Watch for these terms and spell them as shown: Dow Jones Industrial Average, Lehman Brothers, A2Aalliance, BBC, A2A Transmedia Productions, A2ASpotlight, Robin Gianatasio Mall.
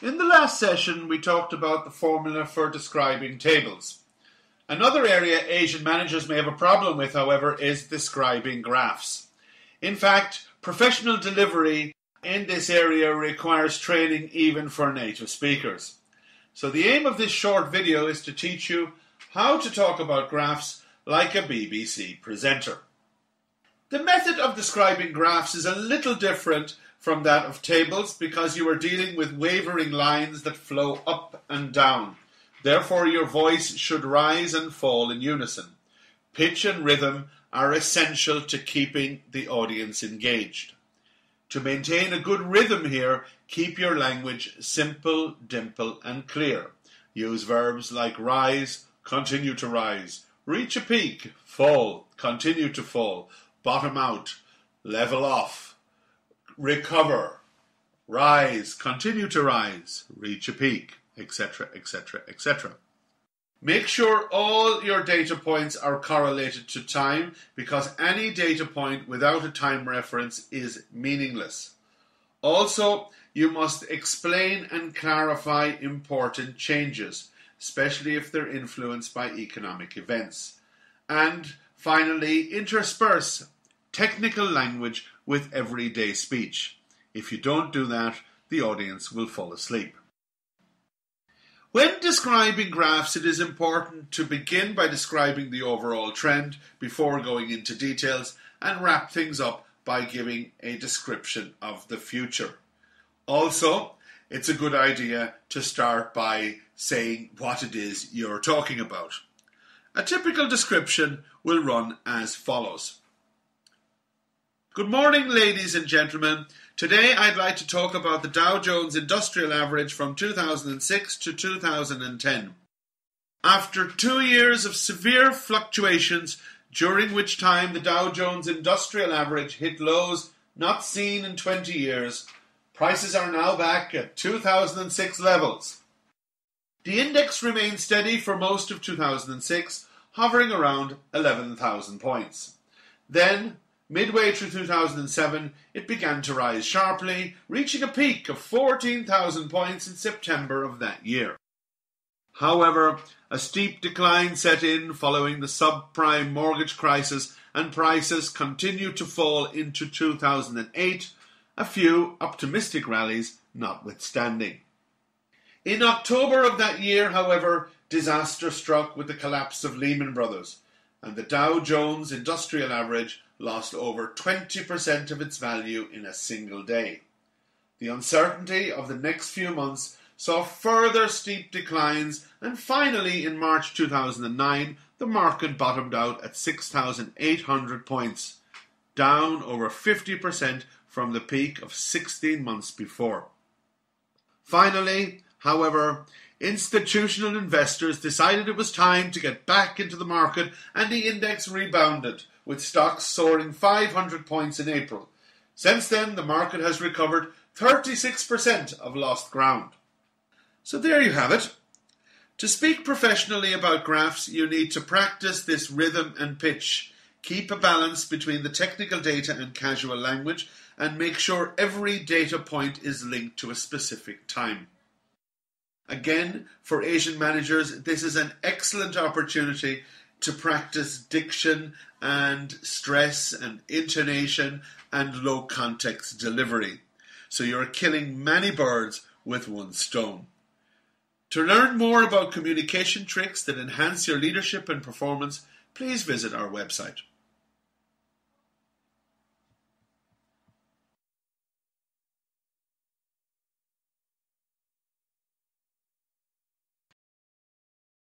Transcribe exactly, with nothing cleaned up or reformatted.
In the last session, we talked about the formula for describing tables. Another area Asian managers may have a problem with, however, is describing graphs. In fact, professional delivery in this area requires training even for native speakers. So the aim of this short video is to teach you how to talk about graphs like a B B C presenter. The method of describing graphs is a little different from that of tables because you are dealing with wavering lines that flow up and down. Therefore, your voice should rise and fall in unison. Pitch and rhythm are essential to keeping the audience engaged. To maintain a good rhythm here, keep your language simple, dimple, and clear. Use verbs like rise, continue to rise, reach a peak, fall, continue to fall, bottom out, level off, recover, rise, continue to rise, reach a peak, et cetera, et cetera, et cetera. Make sure all your data points are correlated to time, because any data point without a time reference is meaningless. Also, you must explain and clarify important changes, especially if they're influenced by economic events. And finally, intersperse technical language with everyday speech. If you don't do that, the audience will fall asleep. When describing graphs, it is important to begin by describing the overall trend before going into details and wrap things up by giving a description of the future. Also, it's a good idea to start by saying what it is you're talking about. A typical description will run as follows. Good morning, ladies and gentlemen. Today I'd like to talk about the Dow Jones Industrial Average from two thousand six to two thousand ten. After two years of severe fluctuations, during which time the Dow Jones Industrial Average hit lows not seen in twenty years, prices are now back at two thousand six levels. The index remained steady for most of two thousand six, hovering around eleven thousand points. Then, midway through two thousand seven, it began to rise sharply, reaching a peak of fourteen thousand points in September of that year. However, a steep decline set in following the subprime mortgage crisis, and prices continued to fall into two thousand eight, a few optimistic rallies notwithstanding. In October of that year, however, disaster struck with the collapse of Lehman Brothers, and the Dow Jones Industrial Average lost over twenty percent of its value in a single day. The uncertainty of the next few months saw further steep declines, and finally in March two thousand nine, the market bottomed out at six thousand eight hundred points, down over fifty percent from the peak of sixteen months before. Finally, however, institutional investors decided it was time to get back into the market, and the index rebounded, with stocks soaring five hundred points in April. Since then, the market has recovered thirty-six percent of lost ground. So there you have it. To speak professionally about graphs, you need to practice this rhythm and pitch. Keep a balance between the technical data and casual language, and make sure every data point is linked to a specific time. Again, for Asian managers, this is an excellent opportunity to practice diction and stress and intonation and low-context delivery. So you're killing many birds with one stone. To learn more about communication tricks that enhance your leadership and performance, please visit our website.